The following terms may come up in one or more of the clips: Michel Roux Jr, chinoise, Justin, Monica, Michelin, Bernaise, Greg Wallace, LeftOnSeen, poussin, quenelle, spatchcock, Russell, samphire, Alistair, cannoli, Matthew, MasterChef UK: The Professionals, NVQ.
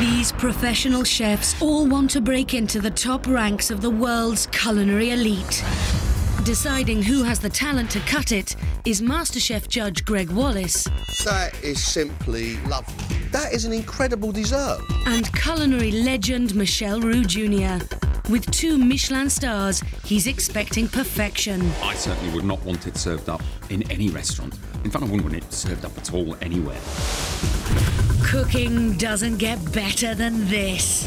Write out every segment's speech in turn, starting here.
These professional chefs all want to break into the top ranks of the world's culinary elite. Deciding who has the talent to cut it is MasterChef judge Greg Wallace. That is simply lovely. That is an incredible dessert. And culinary legend Michel Roux Jr. With 2 Michelin stars, he's expecting perfection. I certainly would not want it served up in any restaurant. In fact, I wouldn't want it served up at all anywhere. Cooking doesn't get better than this.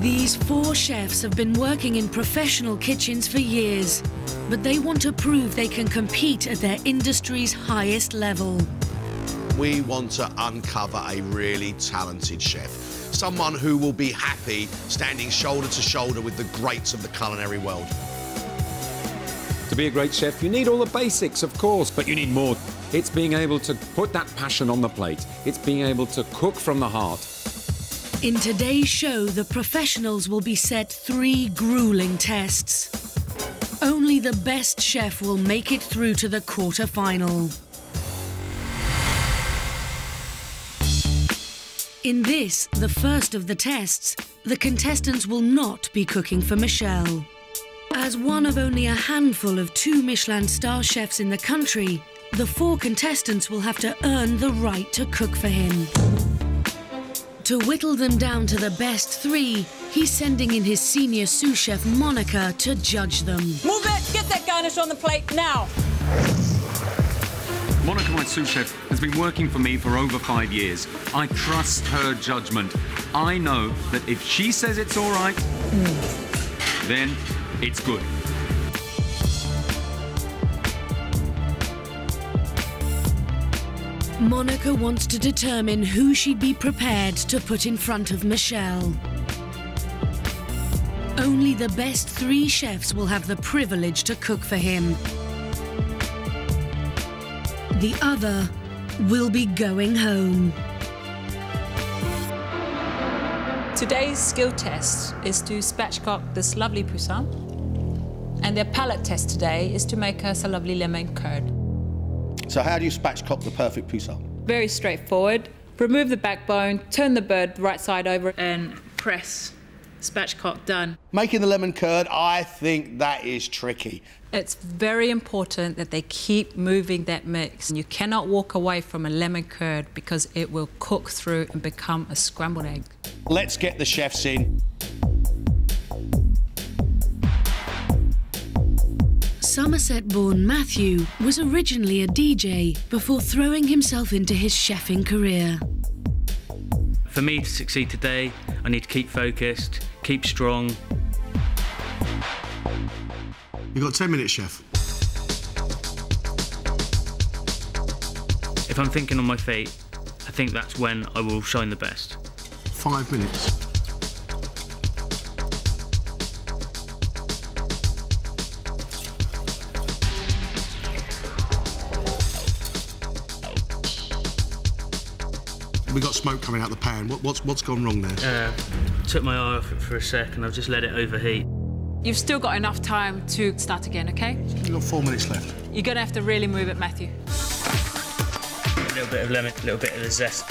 These 4 chefs have been working in professional kitchens for years, but they want to prove they can compete at their industry's highest level. We want to uncover a really talented chef, someone who will be happy standing shoulder to shoulder with the greats of the culinary world. To be a great chef, you need all the basics, of course, but you need more. It's being able to put that passion on the plate. It's being able to cook from the heart. In today's show, the professionals will be set 3 grueling tests. Only the best chef will make it through to the quarter-final. In this, the first of the tests, the contestants will not be cooking for Michel. As one of only a handful of 2 Michelin star chefs in the country, the 4 contestants will have to earn the right to cook for him. To whittle them down to the best 3, he's sending in his senior sous chef, Monica, to judge them. Move it! Get that garnish on the plate now! Monica, my sous chef, has been working for me for over 5 years. I trust her judgment. I know that if she says it's all right, then it's good. Monica wants to determine who she'd be prepared to put in front of Michel. Only the best 3 chefs will have the privilege to cook for him. The other will be going home. Today's skill test is to spatchcock this lovely poussin, and their palate test today is to make us a lovely lemon curd. So how do you spatchcock the perfect poussin? Very straightforward. Remove the backbone, turn the bird right side over and press. Spatchcock, done. Making the lemon curd, I think that is tricky. It's very important that they keep moving that mix. You cannot walk away from a lemon curd because it will cook through and become a scrambled egg. Let's get the chefs in. Somerset-born Matthew was originally a DJ before throwing himself into his chefing career. For me to succeed today, I need to keep focused, keep strong. You've got 10 minutes, chef. If I'm thinking on my feet, I think that's when I will shine the best. 5 minutes. We've got smoke coming out the pan. What's gone wrong there? Took my eye off it for a sec and I've just let it overheat. You've still got enough time to start again, OK? You've got 4 minutes left. You're going to have to really move it, Matthew. A little bit of lemon, a little bit of the zest.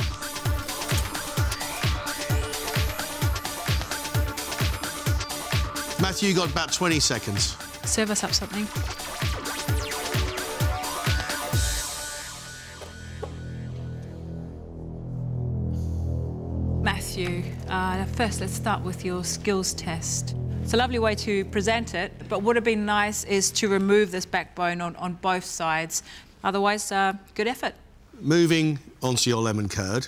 Matthew, you've got about 20 seconds. Serve us up something. First, let's start with your skills test. It's a lovely way to present it, but what would have been nice is to remove this backbone on both sides. Otherwise, good effort. Moving onto your lemon curd.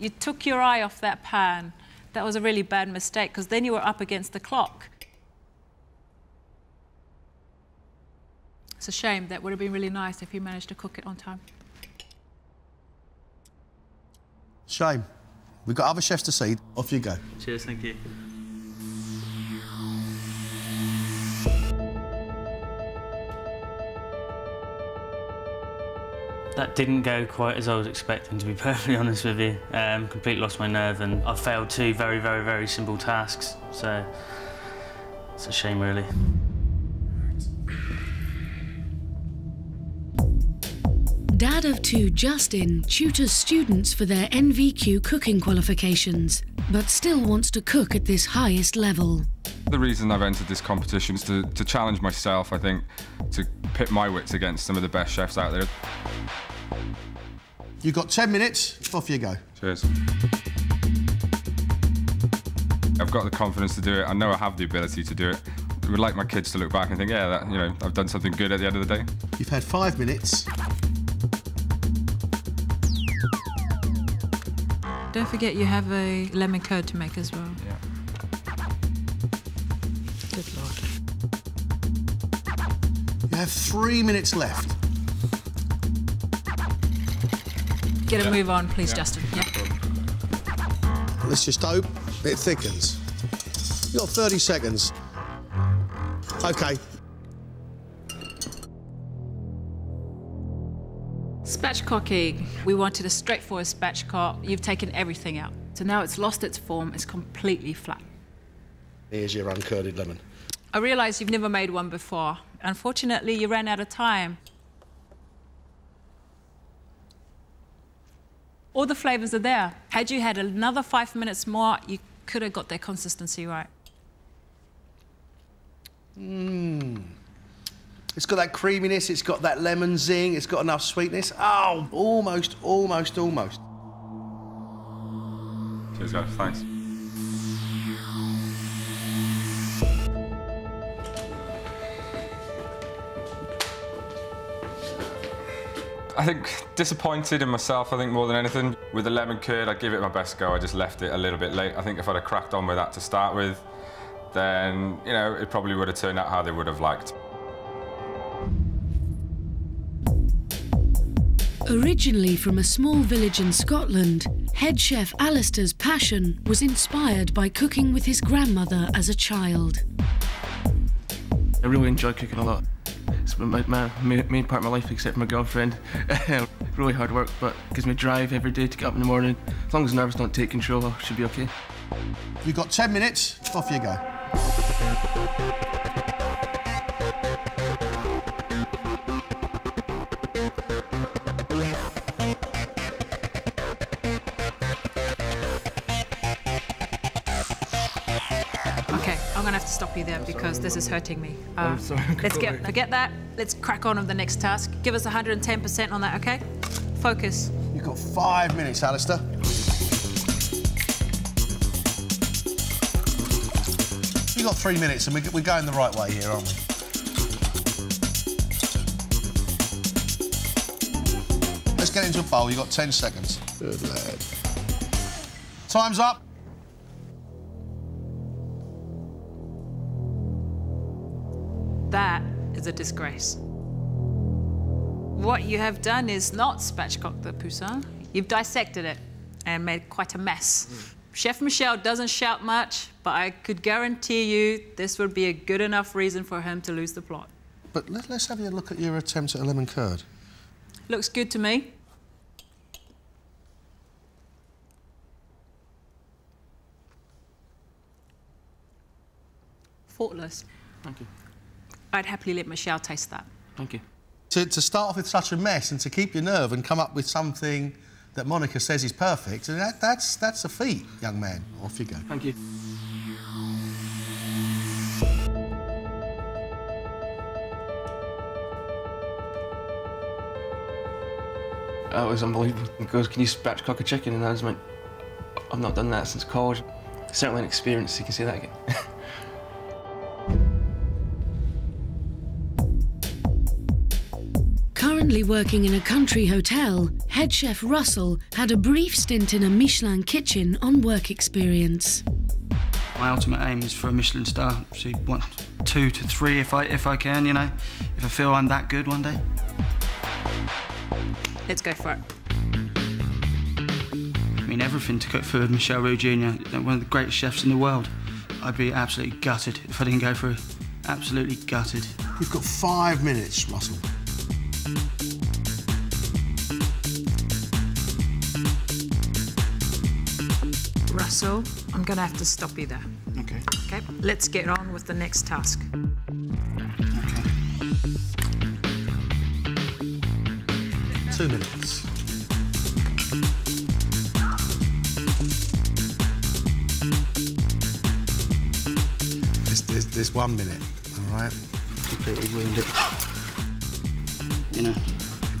You took your eye off that pan. That was a really bad mistake, because then you were up against the clock. It's a shame. That would have been really nice if you managed to cook it on time. Shame. We've got other chefs to see. Off you go. Cheers, thank you. That didn't go quite as I was expecting, to be perfectly honest with you. Completely lost my nerve and I failed two very, very, very simple tasks, so it's a shame, really. Dad of two, Justin, tutors students for their NVQ cooking qualifications, but still wants to cook at this highest level. The reason I've entered this competition is to challenge myself, I think, to pit my wits against some of the best chefs out there. You've got 10 minutes, off you go. Cheers. I've got the confidence to do it. I know I have the ability to do it. I would like my kids to look back and think, yeah, that, you know, I've done something good at the end of the day. You've had 5 minutes. Don't forget you have a lemon curd to make as well. Yeah. Good Lord. You have 3 minutes left. Get a move on, please, Justin. Yeah. Let's just hope it thickens. You've got 30 seconds. OK. Spatchcock egg. We wanted a straightforward spatchcock. You've taken everything out. So now it's lost its form. It's completely flat. Here's your uncurdled lemon. I realise you've never made one before. Unfortunately, you ran out of time. All the flavours are there. Had you had another 5 minutes more, you could have got their consistency right. Mmm. It's got that creaminess, it's got that lemon zing, it's got enough sweetness. Oh, almost, almost, almost. Cheers, guys. Thanks. I think disappointed in myself, I think, more than anything. With the lemon curd, I gave it my best go. I just left it a little bit late. I think if I'd have cracked on with that to start with, then, you know, it probably would have turned out how they would have liked. Originally from a small village in Scotland, head chef Alistair's passion was inspired by cooking with his grandmother as a child. I really enjoy cooking a lot. It's my main part of my life, except my girlfriend. Really hard work, but gives me drive every day to get up in the morning. As long as the nerves don't take control, I should be okay. You've got 10 minutes, off you go. Okay, I'm gonna have to stop you there because this is hurting me. I'm sorry. Let's forget that. Let's crack on with the next task. Give us 110% on that, okay? Focus. You've got 5 minutes, Alistair. We've got 3 minutes and we're going the right way here, aren't we? Let's get into a bowl. You've got 10 seconds. Good lad. Time's up. That is a disgrace. What you have done is not spatchcock the poussin. You've dissected it and made quite a mess. Chef Michel doesn't shout much, but I could guarantee you this would be a good enough reason for him to lose the plot. But let's have a look at your attempt at a lemon curd. Looks good to me. Faultless. Thank you. I'd happily let Michel taste that. Thank you. To start off with such a mess and to keep your nerve and come up with something that Monica says is perfect, and that's a feat, young man. Off you go. Thank you. That was unbelievable. He goes, "Can you spatchcock a chicken?" And I just went, "I've not done that since college." Certainly an experience, you can say that again. Currently working in a country hotel, head chef Russell had a brief stint in a Michelin kitchen on work experience. My ultimate aim is for a Michelin star, so 1, 2 to 3 if I can, you know, if I feel I'm that good one day. Let's go for it. I mean, everything to cook food, Michel Roux Jr, one of the greatest chefs in the world. I'd be absolutely gutted if I didn't go for it. Absolutely gutted. You've got 5 minutes, Russell. Russell, I'm going to have to stop you there. OK. OK, let's get on with the next task. OK. 2 minutes. This 1 minute, all right? Completely wounded. You know.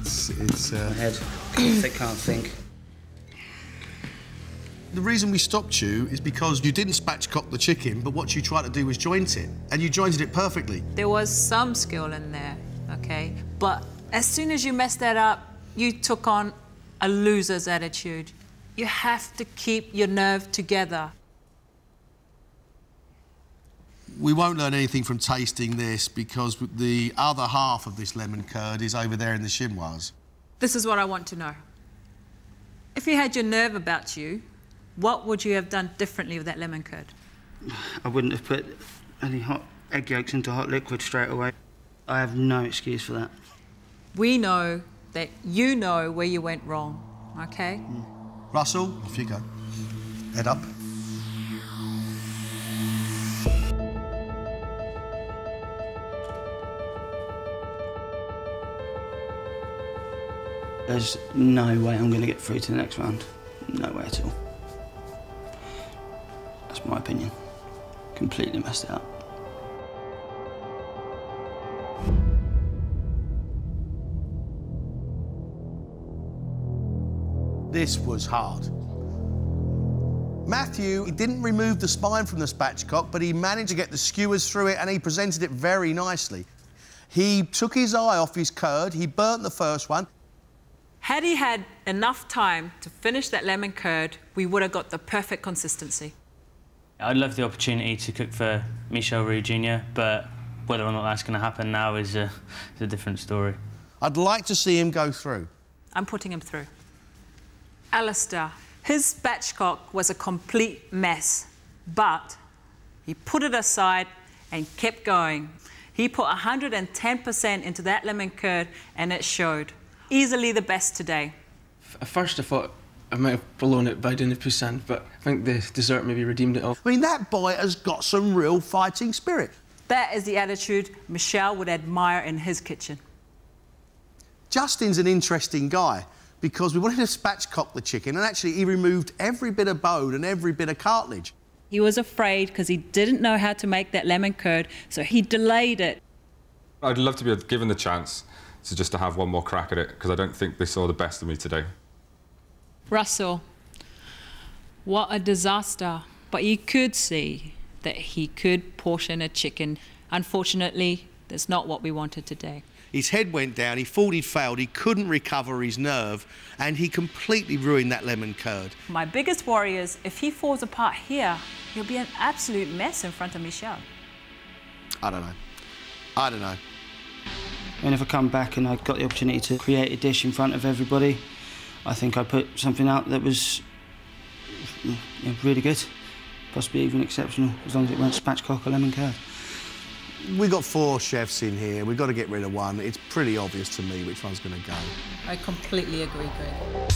It's my head. They can't think. The reason we stopped you is because you didn't spatchcock the chicken, but what you tried to do was joint it, and you jointed it perfectly. There was some skill in there, OK? But as soon as you messed that up, you took on a loser's attitude. You have to keep your nerve together. We won't learn anything from tasting this because the other half of this lemon curd is over there in the chinoise. This is what I want to know. If you had your nerve about you, what would you have done differently with that lemon curd? I wouldn't have put any hot egg yolks into hot liquid straight away. I have no excuse for that. We know that you know where you went wrong, OK? Mm. Russell, off you go. Head up. There's no way I'm going to get through to the next round. No way at all. That's my opinion. Completely messed it up. This was hard. Matthew, he didn't remove the spine from the spatchcock, but he managed to get the skewers through it and he presented it very nicely. He took his eye off his curd, he burnt the first one. Had he had enough time to finish that lemon curd, we would have got the perfect consistency. I'd love the opportunity to cook for Michel Roux Jr, but whether or not that's going to happen now is a different story. I'd like to see him go through. I'm putting him through. Alistair, his spatchcock was a complete mess, but he put it aside and kept going. He put 110% into that lemon curd and it showed. Easily the best today. At first I thought I might have blown it by doing the poussins, but I think the dessert maybe redeemed it all. I mean, that boy has got some real fighting spirit. That is the attitude Michel would admire in his kitchen. Justin's an interesting guy because we wanted to spatchcock the chicken and actually he removed every bit of bone and every bit of cartilage. He was afraid because he didn't know how to make that lemon curd, so he delayed it. I'd love to be given the chance. So just to have one more crack at it, because I don't think they saw the best of me today. Russell, what a disaster. But you could see that he could portion a chicken. Unfortunately, that's not what we wanted today. His head went down, he thought he'd failed, he couldn't recover his nerve, and he completely ruined that lemon curd. My biggest worry is, if he falls apart here, he'll be an absolute mess in front of Michel. I don't know. I don't know. And if I come back and I got the opportunity to create a dish in front of everybody, I think I put something out that was really good, possibly even exceptional, as long as it weren't spatchcock or lemon curd. We've got 4 chefs in here. We've got to get rid of one. It's pretty obvious to me which one's going to go. I completely agree, Greg.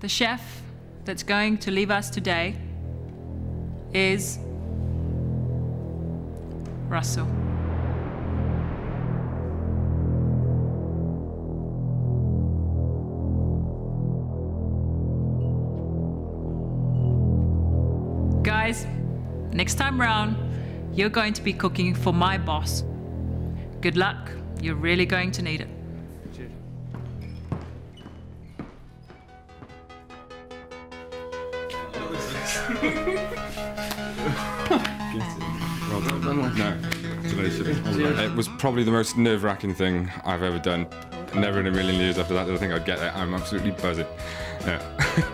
The chef that's going to leave us today is Russell. Guys, next time round, you're going to be cooking for my boss. Good luck. You're really going to need it. No, it was probably the most nerve-wracking thing I've ever done. Never in a million years after that did I think I'd get it. I'm absolutely buzzing. Yeah.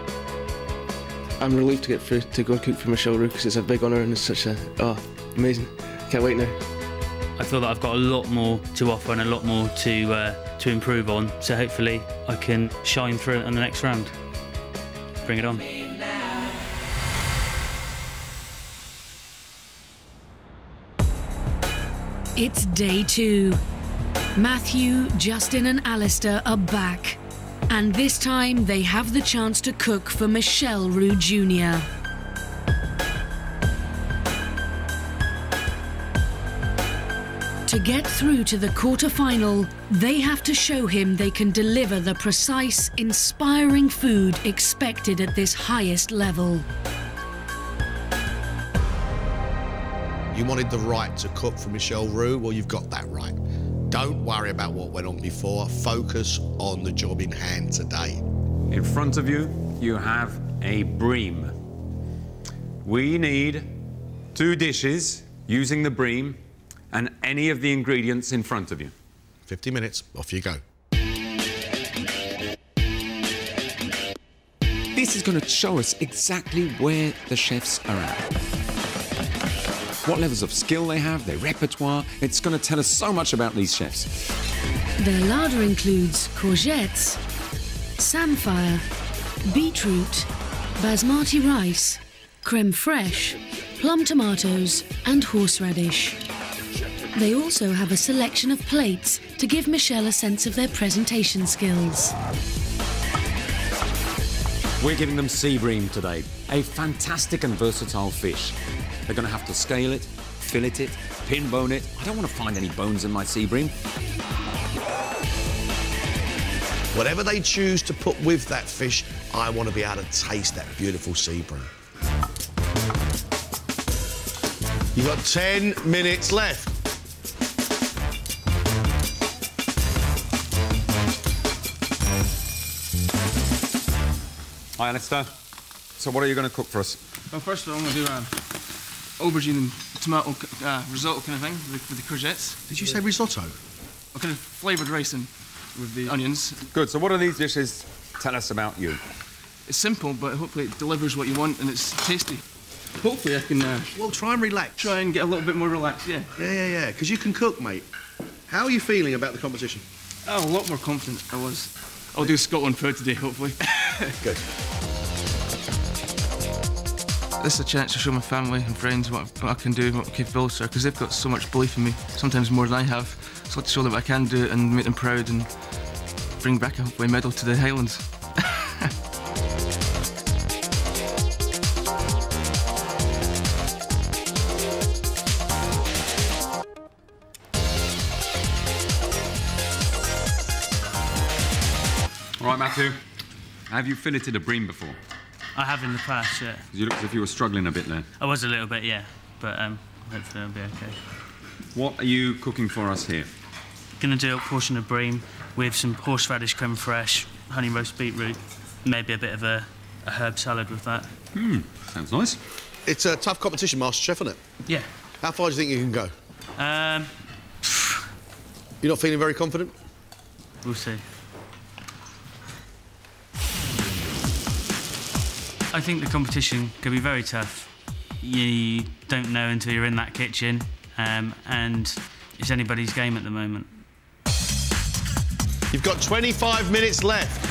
I'm relieved to get through to go cook for Michel Roux because it's a big honour and it's such a amazing. Can't wait now. I feel that I've got a lot more to offer and a lot more to improve on. So hopefully I can shine through on the next round. Bring it on. It's day two. Matthew, Justin and Alistair are back. And this time they have the chance to cook for Michel Roux Jr. To get through to the quarter-final, they have to show him they can deliver the precise, inspiring food expected at this highest level. You wanted the right to cook for Michel Roux, well, you've got that right. Don't worry about what went on before. Focus on the job in hand today. In front of you, you have a bream. We need 2 dishes using the bream and any of the ingredients in front of you. 50 minutes, off you go. This is going to show us exactly where the chefs are at. What levels of skill they have, their repertoire. It's going to tell us so much about these chefs. Their larder includes courgettes, samphire, beetroot, basmati rice, creme fraiche, plum tomatoes and horseradish. They also have a selection of plates to give Michel a sense of their presentation skills. We're giving them sea bream today, a fantastic and versatile fish. They're going to have to scale it, fillet it, pin bone it. I don't want to find any bones in my sea bream. Whatever they choose to put with that fish, I want to be able to taste that beautiful sea bream. You've got 10 minutes left. Hi, Alistair. So what are you going to cook for us? Well, first of all, I'm going to do aubergine and tomato risotto kind of thing with the courgettes. Did you say risotto? Or kind of flavoured rice and with the onions. Good. So what do these dishes tell us about you? It's simple, but hopefully it delivers what you want and it's tasty. Hopefully I can... well, try and relax. Try and get a little bit more relaxed, yeah. Yeah, because you can cook, mate. How are you feeling about the competition? Oh, a lot more confident I was. I'll do Scotland proud today, hopefully. Good. This is a chance to show my family and friends what I can do, what my capabilities are, because they've got so much belief in me, sometimes more than I have. So I'd like to show them I can do it and make them proud and bring back a medal to the Highlands. All right, Matthew. Have you filleted a bream before? I have in the past, yeah. You looked as if you were struggling a bit there. I was a little bit, yeah. But hopefully I'll be okay. What are you cooking for us here? Gonna do a portion of bream with some horseradish creme fraiche, honey roast beetroot, maybe a bit of a herb salad with that. Hmm, sounds nice. It's a tough competition, Master Chef, isn't it? Yeah. How far do you think you can go? You're not feeling very confident? We'll see. I think the competition could be very tough. You don't know until you're in that kitchen, and it's anybody's game at the moment. You've got 25 minutes left.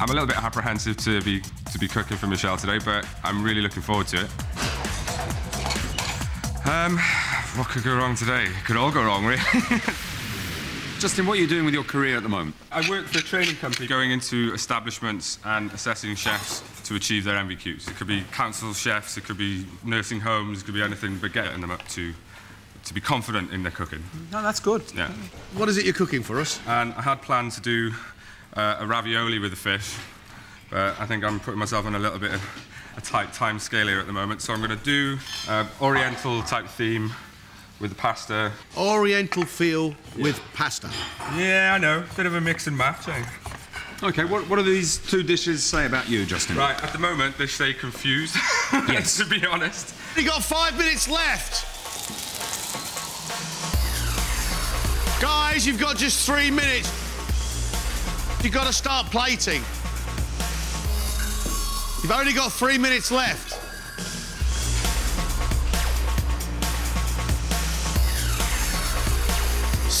I'm a little bit apprehensive to be cooking for Michel today, but I'm really looking forward to it. What could go wrong today? It could all go wrong, really. Justin, what are you doing with your career at the moment? I work for a training company going into establishments and assessing chefs to achieve their MVQs. It could be council chefs, it could be nursing homes, it could be anything, but getting them up to be confident in their cooking. No, that's good. Yeah. What is it you're cooking for us? And I had planned to do a ravioli with the fish, but I think I'm putting myself on a little bit of a tight time scale here at the moment, so I'm going to do Oriental-type theme with the pasta. Oriental feel with pasta. Yeah, I know. Bit of a mix and match, eh? OK, what do these 2 dishes say about you, Justin? Right, at the moment, they say confused, yes. To be honest. You've got 5 minutes left. Guys, you've got just 3 minutes. You've got to start plating. You've only got 3 minutes left.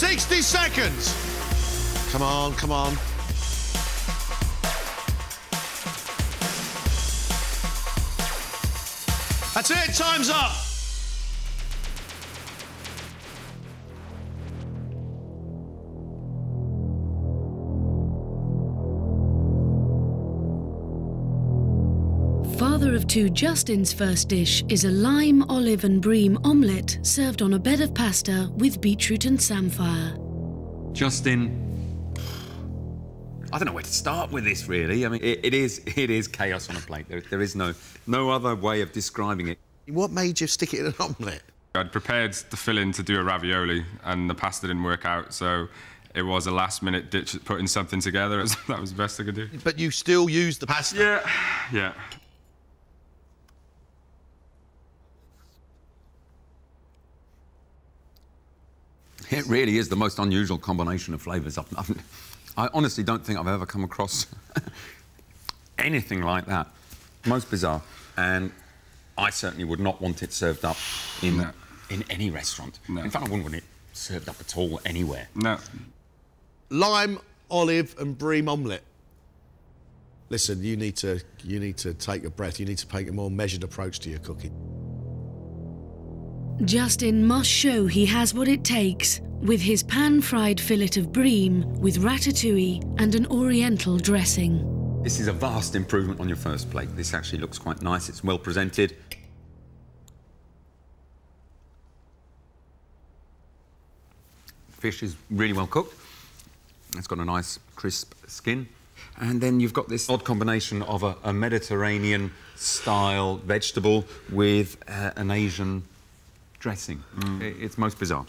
$60 seconds. Come on, come on. That's it, time's up. Father of two Justin's first dish is a lime, olive and bream omelette served on a bed of pasta with beetroot and samphire. Justin, I don't know where to start with this, really. I mean, it is chaos on a plate. There is no other way of describing it. What made you stick it in an omelette? I'd prepared the filling to do a ravioli, and the pasta didn't work out, so it was a last-minute ditch putting something together. That was the best I could do. But you still used the pasta? Yeah, yeah. It really is the most unusual combination of flavours I honestly don't think I've ever come across anything like that. Most bizarre. And I certainly would not want it served up in, in any restaurant. No. In fact, I wouldn't want it served up at all anywhere. No. Lime, olive and bream omelette. Listen, you need to take a breath. You need to take a more measured approach to your cooking. Justin must show he has what it takes with his pan-fried fillet of bream with ratatouille and an oriental dressing. This is a vast improvement on your first plate. This actually looks quite nice. It's well presented. Fish is really well cooked. It's got a nice crisp skin. And then you've got this odd combination of a Mediterranean-style vegetable with an Asian dressing. Mm. It's most bizarre.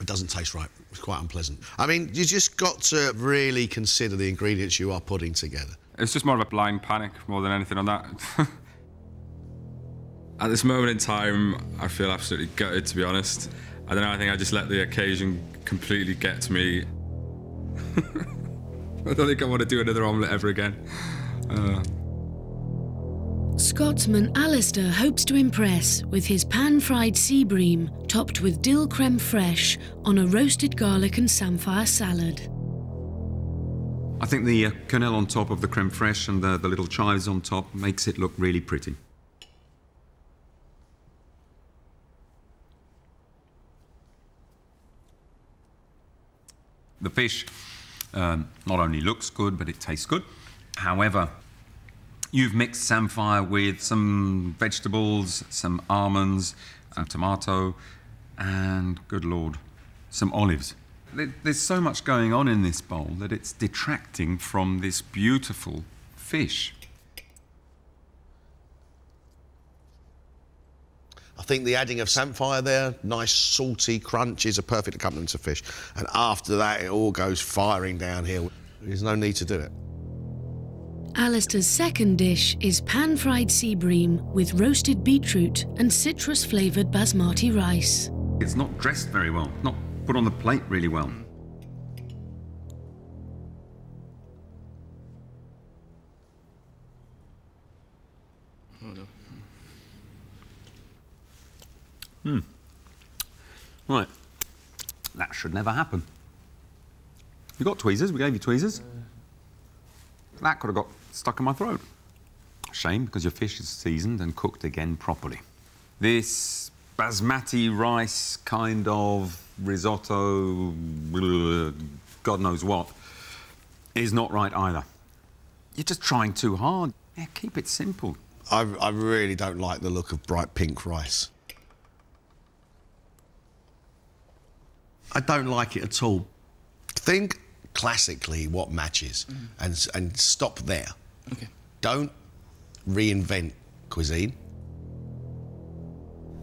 It doesn't taste right. It's quite unpleasant. I mean, you just got to really consider the ingredients you are putting together. It's just more of a blind panic more than anything on that. At this moment in time, I feel absolutely gutted, to be honest. I don't know, I think I just let the occasion completely get to me. I don't think I want to do another omelette ever again. Scotsman Alistair hopes to impress with his pan-fried sea bream topped with dill creme fraiche on a roasted garlic and samphire salad. I think the quenelle on top of the creme fraiche and the little chives on top makes it look really pretty. The fish not only looks good, but it tastes good. However, you've mixed samphire with some vegetables, some almonds, some tomato, and, good Lord, some olives. There's so much going on in this bowl that it's detracting from this beautiful fish. I think the adding of samphire there, nice salty crunch, is a perfect accompaniment to fish. And after that, it all goes firing downhill. There's no need to do it. Alistair's second dish is pan-fried sea bream with roasted beetroot and citrus-flavoured basmati rice. It's not dressed very well, not put on the plate really well. Hmm. Right. That should never happen. You got tweezers, we gave you tweezers. That could have got stuck in my throat. Shame, because your fish is seasoned and cooked again properly. This basmati rice kind of risotto, blah, God knows what, is not right either. You're just trying too hard. Yeah, keep it simple. I really don't like the look of bright pink rice. I don't like it at all. Think classically what matches and stop there. Okay. Don't reinvent cuisine.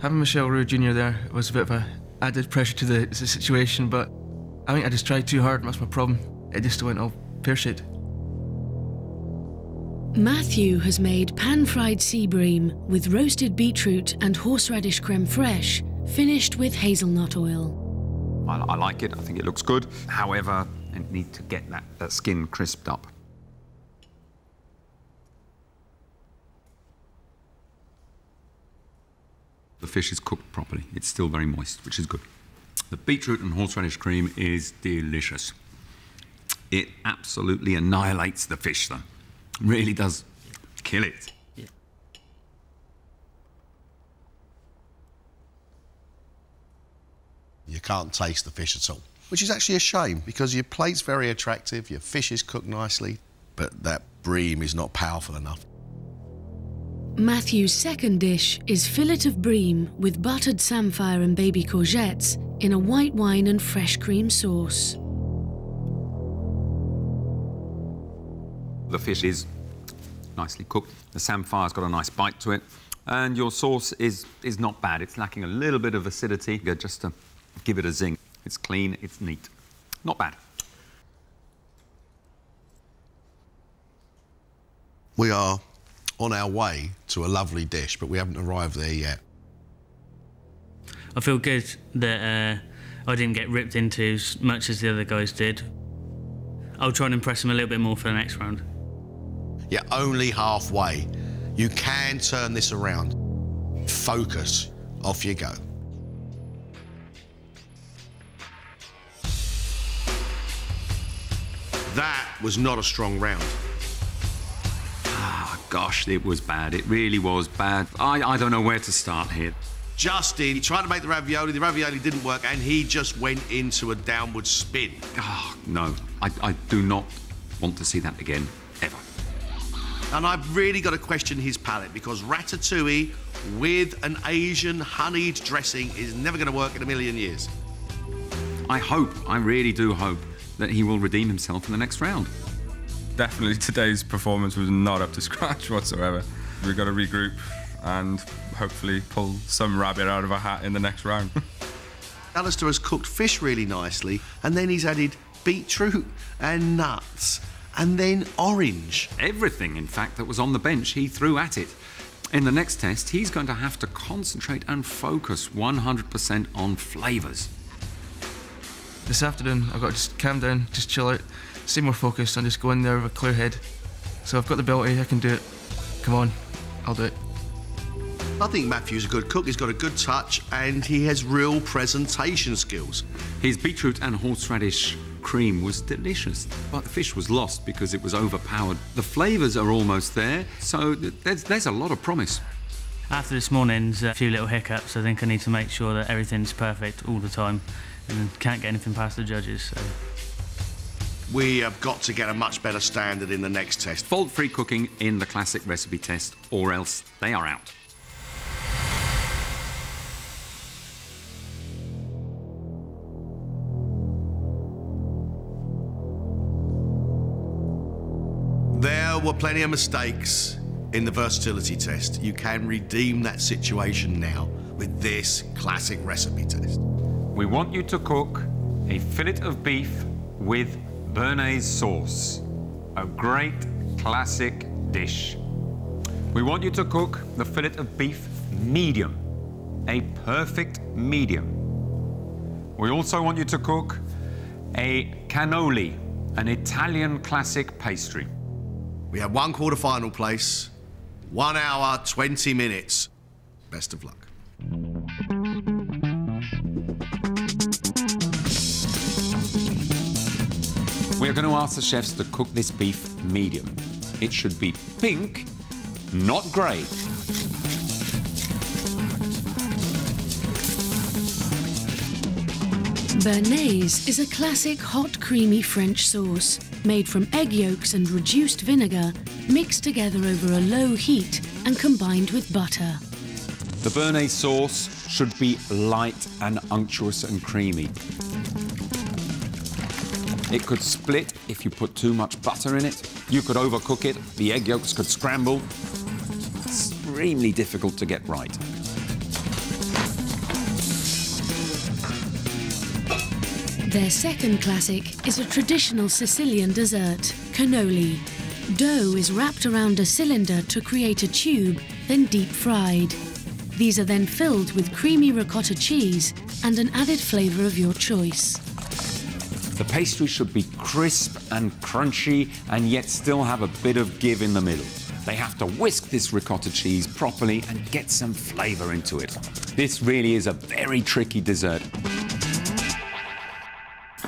Having Michel Roux Jr there was a bit of an added pressure to the situation, but I think I just tried too hard and that's my problem. It just went all pear-shaped. Matthew has made pan-fried sea bream with roasted beetroot and horseradish creme fraiche, finished with hazelnut oil. I like it, I think it looks good. However, I need to get that skin crisped up. The fish is cooked properly. It's still very moist, which is good. The beetroot and horseradish cream is delicious. It absolutely annihilates the fish, though. Really does kill it. Yeah. You can't taste the fish at all, which is actually a shame, because your plate's very attractive, your fish is cooked nicely, but that bream is not powerful enough. Matthew's second dish is fillet of bream with buttered samphire and baby courgettes in a white wine and fresh cream sauce. The fish is nicely cooked. The samphire's got a nice bite to it. And your sauce is not bad. It's lacking a little bit of acidity, just to give it a zing. It's clean, it's neat. Not bad. We are on our way to a lovely dish, but we haven't arrived there yet. I feel good that I didn't get ripped into as much as the other guys did. I'll try and impress them a little bit more for the next round. You're only halfway. You can turn this around. Focus. Off you go. That was not a strong round. Oh, gosh, it was bad. It really was bad. I don't know where to start here. Justin, he tried to make the ravioli didn't work, and he just went into a downward spin. Oh, no, I do not want to see that again, ever. And I've really got to question his palate, because ratatouille with an Asian honeyed dressing is never going to work in a million years. I really do hope that he will redeem himself in the next round. Definitely today's performance was not up to scratch whatsoever. We've got to regroup and hopefully pull some rabbit out of a hat in the next round. Alistair has cooked fish really nicely, and then he's added beetroot and nuts, and then orange. Everything, in fact, that was on the bench, he threw at it. In the next test, he's going to have to concentrate and focus 100% on flavours. This afternoon, I've got to just calm down, just chill out, stay more focused, and just go in there with a clear head. So I've got the ability, I can do it. Come on, I'll do it. I think Matthew's a good cook, he's got a good touch, and he has real presentation skills. His beetroot and horseradish cream was delicious, but the fish was lost because it was overpowered. The flavours are almost there, so there's a lot of promise. After this morning's a few little hiccups, I think I need to make sure that everything's perfect all the time and can't get anything past the judges, so. We have got to get a much better standard in the next test. Fault-free cooking in the classic recipe test, or else they are out. There were plenty of mistakes in the versatility test. You can redeem that situation now with this classic recipe test. We want you to cook a fillet of beef with Bernaise sauce, a great classic dish. We want you to cook the fillet of beef medium, a perfect medium. We also want you to cook a cannoli, an Italian classic pastry. We have one quarter-final place, 1 hour, 20 minutes. Best of luck. We're going to ask the chefs to cook this beef medium. It should be pink, not grey. Bernaise is a classic hot, creamy French sauce made from egg yolks and reduced vinegar, mixed together over a low heat and combined with butter. The Bernaise sauce should be light and unctuous and creamy. It could split if you put too much butter in it. You could overcook it. The egg yolks could scramble. Extremely difficult to get right. Their second classic is a traditional Sicilian dessert, cannoli. Dough is wrapped around a cylinder to create a tube, then deep fried. These are then filled with creamy ricotta cheese and an added flavour of your choice. The pastry should be crisp and crunchy and yet still have a bit of give in the middle. They have to whisk this ricotta cheese properly and get some flavour into it. This really is a very tricky dessert.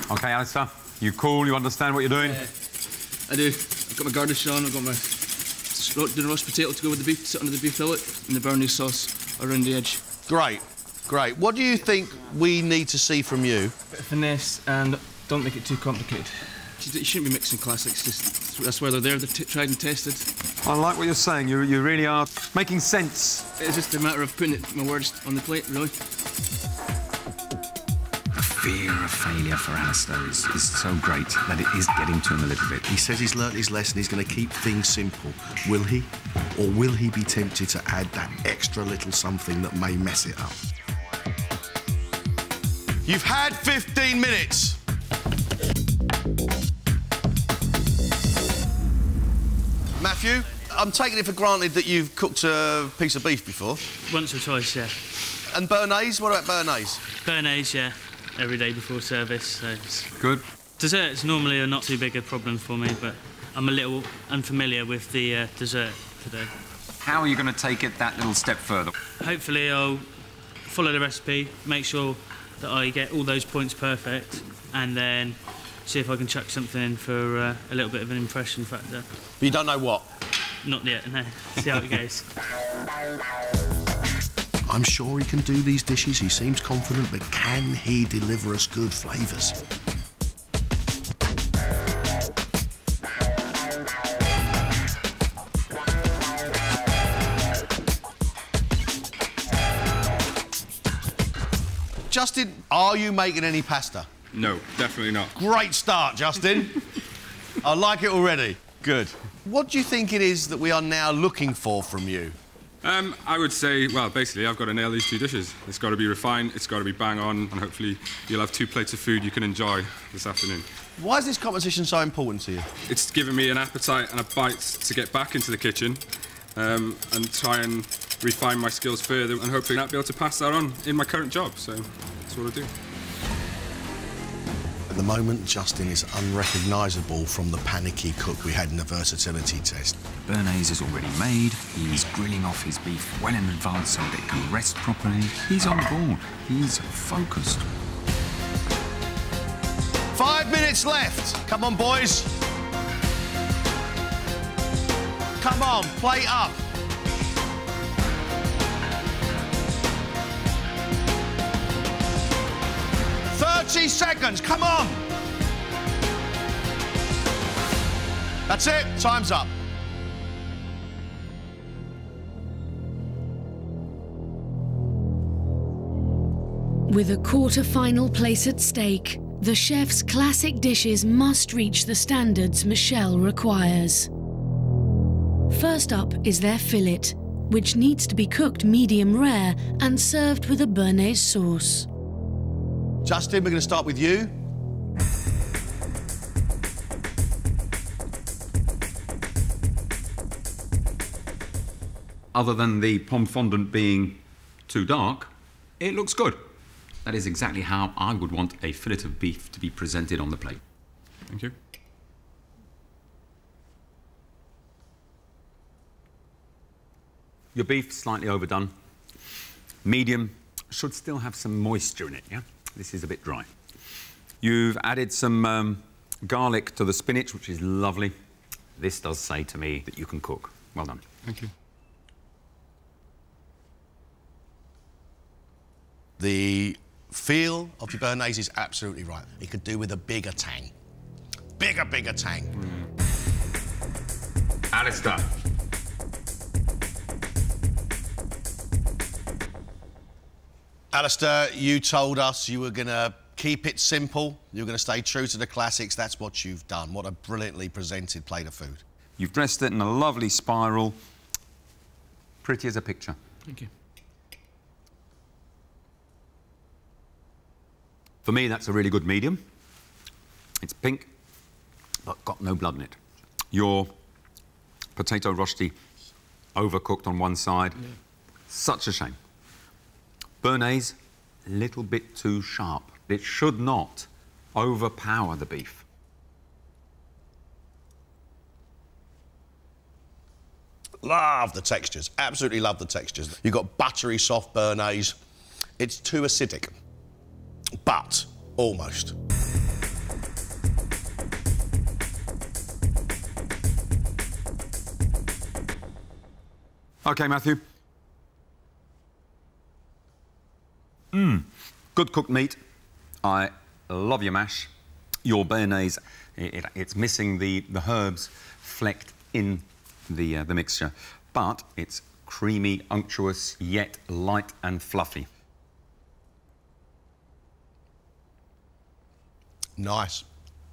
OK, Alistair, You cool? You understand what you're doing? I do. I've got my garnish on. I've got my roast potato to go with the beef, sit under the beef fillet, and the Bernaise sauce around the edge. Great, great. What do you think we need to see from you? Bit of finesse and don't make it too complicated. You shouldn't be mixing classics. Just that's why they're there. They're tried and tested. I like what you're saying. You really are making sense. It's just a matter of putting my words on the plate, really. The fear of failure for Alistair is so great that it is getting to him a little bit. He says he's learnt his lesson, he's going to keep things simple. Will he? Or will he be tempted to add that extra little something that may mess it up? You've had 15 minutes. Matthew, I'm taking it for granted that you've cooked a piece of beef before. Once or twice, yeah. And Bernaise? What about Bernaise? Bernaise, yeah. Every day before service, so it's... Good. Desserts normally are not too big a problem for me, but I'm a little unfamiliar with the dessert today. How are you going to take it that little step further? Hopefully I'll follow the recipe, make sure that I get all those points perfect, and then see if I can chuck something in for a little bit of an impression factor. But you don't know what? Not yet, no. See how it goes. I'm sure he can do these dishes, he seems confident, but can he deliver us good flavours? Justin, are you making any pasta? No, definitely not. Great start, Justin. I like it already. Good. What do you think it is that we are now looking for from you? I would say, well, basically, I've got to nail these two dishes. It's got to be refined, it's got to be bang on, and hopefully you'll have two plates of food you can enjoy this afternoon. Why is this competition so important to you? It's given me an appetite and a bite to get back into the kitchen and try and refine my skills further, and hopefully not be able to pass that on in my current job, so that's what I do. At the moment, Justin is unrecognisable from the panicky cook we had in the versatility test. Bernaise is already made. He's grilling off his beef well in advance so that it can rest properly. He's on board. He's focused. 5 minutes left. Come on, boys. Come on, plate up. Seconds, come on! That's it, time's up. With a quarter-final place at stake, the chef's classic dishes must reach the standards Michel requires. First up is their fillet, which needs to be cooked medium-rare and served with a Bernaise sauce. Justin, we're going to start with you. Other than the pomme fondant being too dark, it looks good. That is exactly how I would want a fillet of beef to be presented on the plate. Thank you. Your beef, slightly overdone. Medium, should still have some moisture in it, yeah? This is a bit dry. You've added some garlic to the spinach, which is lovely. This does say to me that you can cook. Well done. Thank you. The feel of your Bernaise is absolutely right. It could do with a bigger tang. Bigger, bigger tang. Mm. Alistair. Alistair, you told us you were going to keep it simple, you were going to stay true to the classics. That's what you've done. What a brilliantly presented plate of food. You've dressed it in a lovely spiral. Pretty as a picture. Thank you. For me, that's a really good medium. It's pink, but got no blood in it. Your potato rosti overcooked on one side. Yeah. Such a shame. Bernaise, a little bit too sharp. It should not overpower the beef. Love the textures, absolutely love the textures. You've got buttery, soft Bernaise. It's too acidic, but almost. Okay, Matthew. Good cooked meat. I love your mash. Your béarnaise, it's missing the herbs flecked in the mixture, but it's creamy, unctuous, yet light and fluffy. Nice.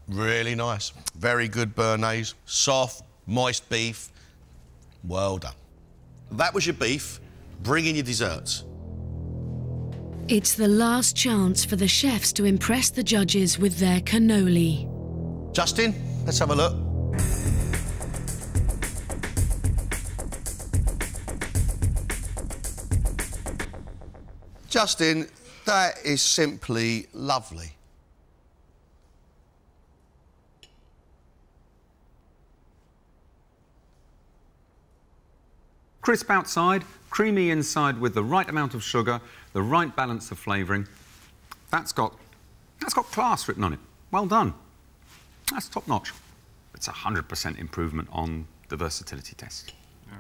Really nice. Very good béarnaise. Soft, moist beef. Well done. That was your beef. Bring in your desserts. It's the last chance for the chefs to impress the judges with their cannoli. Justin, let's have a look. Justin, that is simply lovely. Crisp outside, creamy inside with the right amount of sugar, the right balance of flavouring. That's got class written on it. Well done. That's top notch. It's a 100% improvement on the versatility test. Yeah.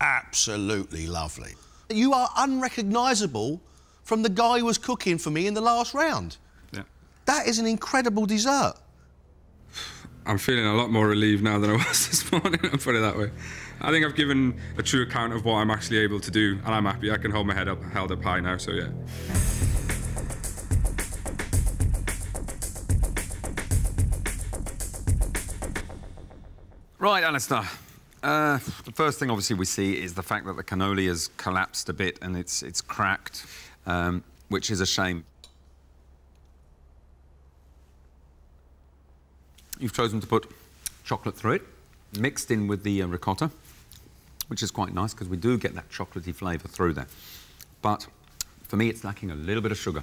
Absolutely lovely. You are unrecognisable from the guy who was cooking for me in the last round. Yeah. That is an incredible dessert. I'm feeling a lot more relieved now than I was this morning, I'll put it that way. I think I've given a true account of what I'm actually able to do, and I'm happy. I can hold my head up, held up high now, so yeah. Right, Alistair. The first thing, obviously, we see is the fact that the cannoli has collapsed a bit and it's cracked, which is a shame. You've chosen to put chocolate through it, mixed in with the ricotta, which is quite nice because we do get that chocolatey flavour through there. But for me, it's lacking a little bit of sugar.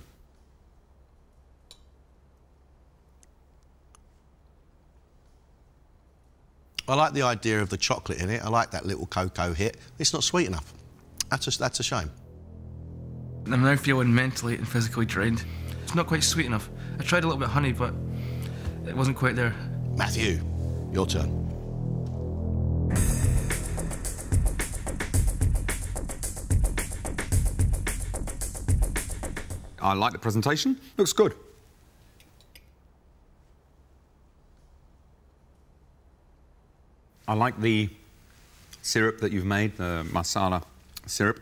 I like the idea of the chocolate in it. I like that little cocoa hit. It's not sweet enough. That's a shame. I'm now feeling mentally and physically drained. It's not quite sweet enough. I tried a little bit of honey, but it wasn't quite there. Matthew, your turn. I like the presentation. Looks good. I like the syrup that you've made, the masala syrup.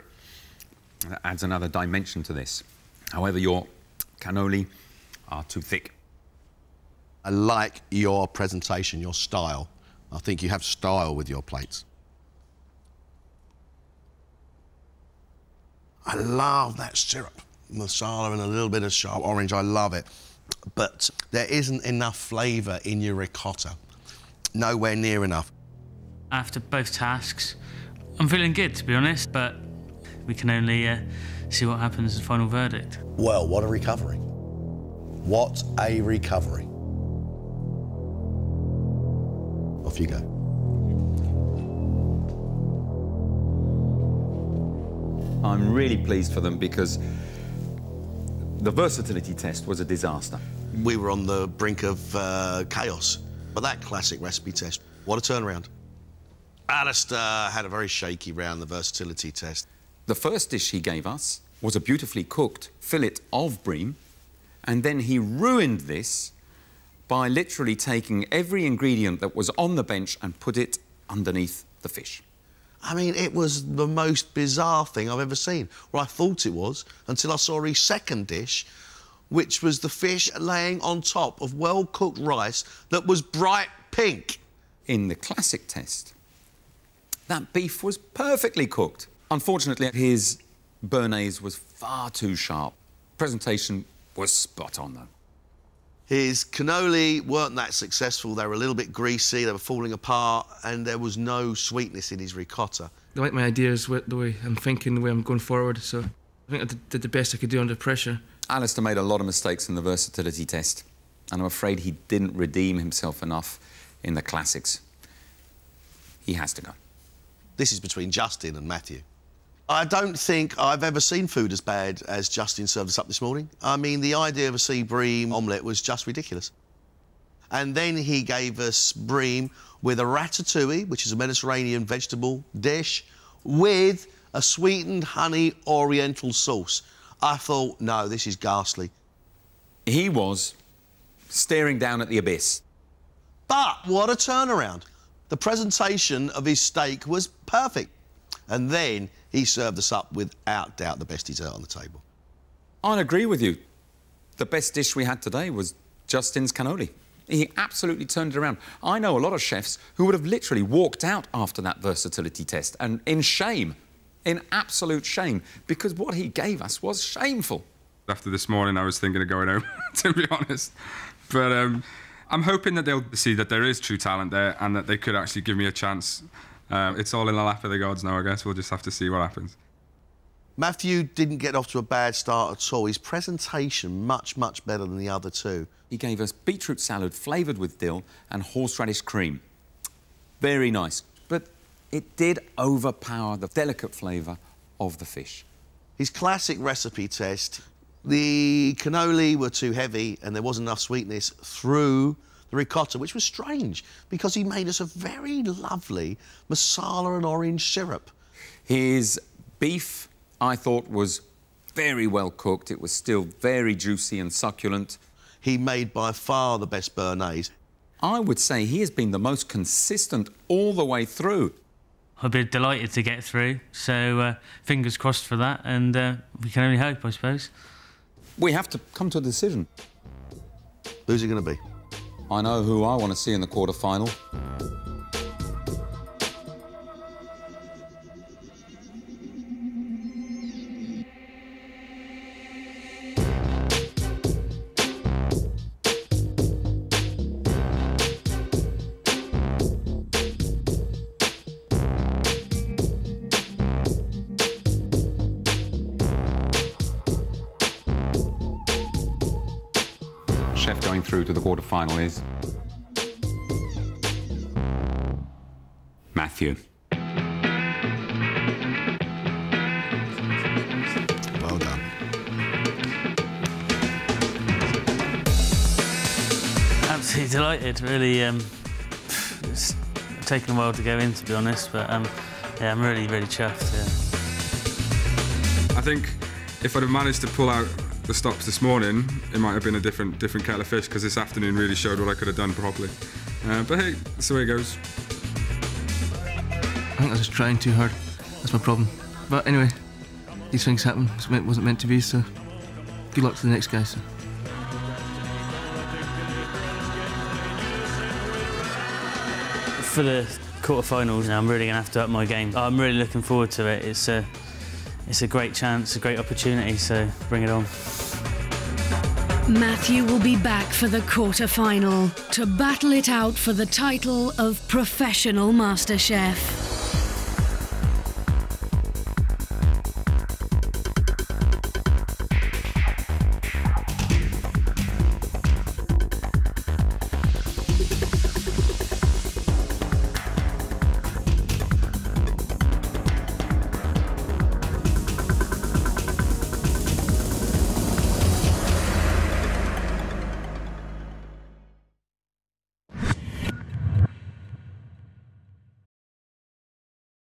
That adds another dimension to this. However, your cannoli are too thick. I like your presentation, your style. I think you have style with your plates. I love that syrup, masala and a little bit of sharp orange, I love it. But there isn't enough flavour in your ricotta. Nowhere near enough. After both tasks, I'm feeling good, to be honest, but we can only see what happens in the final verdict. Well, what a recovery. What a recovery. Off you go. I'm really pleased for them because the versatility test was a disaster. We were on the brink of chaos, but that classic recipe test, what a turnaround. Alistair had a very shaky round, the versatility test. The first dish he gave us was a beautifully cooked fillet of bream, and then he ruined this by literally taking every ingredient that was on the bench and put it underneath the fish. I mean, it was the most bizarre thing I've ever seen. Well, I thought it was, until I saw his second dish, which was the fish laying on top of well-cooked rice that was bright pink. In the classic test, that beef was perfectly cooked. Unfortunately, his béarnaise was far too sharp. Presentation was spot on, though. His cannoli weren't that successful. They were a little bit greasy, they were falling apart, and there was no sweetness in his ricotta. I like my ideas, the way I'm thinking, the way I'm going forward, so I think I did the best I could do under pressure. Alistair made a lot of mistakes in the versatility test, and I'm afraid he didn't redeem himself enough in the classics. He has to go. This is between Justin and Matthew. I don't think I've ever seen food as bad as Justin served us up this morning. I mean, the idea of a sea bream omelette was just ridiculous. And then he gave us bream with a ratatouille, which is a Mediterranean vegetable dish, with a sweetened honey oriental sauce. I thought, no, this is ghastly. He was staring down at the abyss. But what a turnaround. The presentation of his steak was perfect. And then he served us up, without doubt, the best dessert on the table. I'd agree with you. The best dish we had today was Justin's cannoli. He absolutely turned it around. I know a lot of chefs who would have literally walked out after that versatility test, and in shame, in absolute shame, because what he gave us was shameful. After this morning, I was thinking of going home, to be honest. But I'm hoping that they'll see that there is true talent there and that they could actually give me a chance. It's all in the lap of the gods now, I guess. We'll just have to see what happens. Matthew didn't get off to a bad start at all. His presentation, much, much better than the other two. He gave us beetroot salad flavoured with dill and horseradish cream. Very nice. But it did overpower the delicate flavour of the fish. His classic recipe test, the cannoli were too heavy and there wasn't enough sweetness through the ricotta, which was strange because he made us a very lovely masala and orange syrup. His beef, I thought, was very well cooked. It was still very juicy and succulent. He made by far the best béarnaise. I would say he has been the most consistent all the way through. I'd be delighted to get through, so fingers crossed for that, and we can only hope, I suppose. We have to come to a decision. Who's it going to be? I know who I want to see in the quarter-final. Chef going through to the quarterfinal is Matthew. Well done. Absolutely delighted, really. It's taken a while to go in, to be honest, but yeah, I'm really, really chuffed. Yeah. I think if I'd have managed to pull out the stops this morning, it might have been a different kettle of fish, because this afternoon really showed what I could have done properly. But hey, that's the way it goes. I think I was just trying too hard. That's my problem. But anyway, these things happen. It wasn't meant to be, so good luck to the next guy. So. For the quarterfinals, I'm really going to have to up my game. I'm really looking forward to it. It's a great chance, a great opportunity, so bring it on. Matthew will be back for the quarter-final to battle it out for the title of Professional MasterChef.